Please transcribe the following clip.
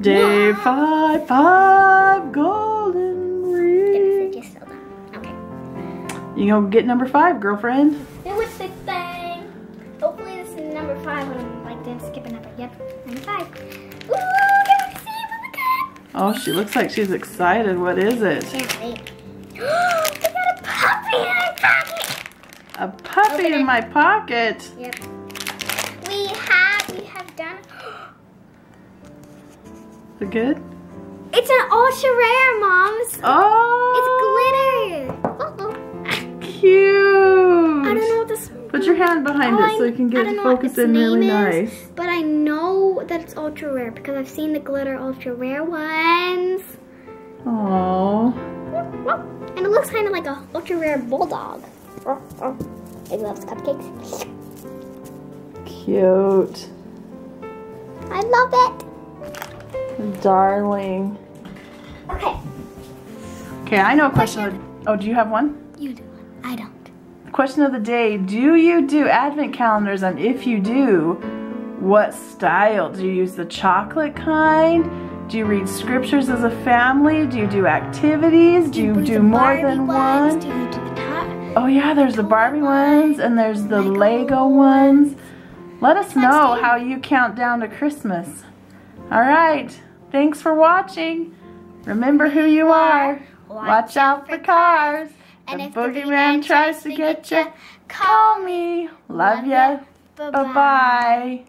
Day 5, 5 golden rings. Goodness, I just saw that. Okay. You go get number 5, girlfriend. It was 6 thing. Hopefully this is number 5 when I'm like then skipping up. Yep, number 5. Ooh, can we see from the cup? Oh, she looks like she's excited. What is it? Can't wait. I got a puppy in my pocket. A puppy in my pocket. Yep. We have done. Is it good? It's an ultra rare, Mom. Oh! It's glitter. Uh-oh. Cute. I don't know what this. Put your hand behind it so you can get it focused in really nice. But I know that it's ultra rare because I've seen the glitter ultra rare ones. Oh. And it looks kind of like a ultra rare bulldog. It loves cupcakes. Cute. I love it. Darling. Okay. Okay, I know a question of the, oh, do you have one? You do one. I don't. Question of the day, do you do advent calendars? And if you do, what style? Do you use the chocolate kind? Do you read scriptures as a family? Do you do activities? Do you do more than one? Do you do the top? Oh yeah, there's the Barbie ones and there's the Lego ones. Let us know how you count down to Christmas. All right. Thanks for watching. Remember who you are. Watch out for cars. And if the boogeyman tries to get you, call me. Love ya. Bye-bye.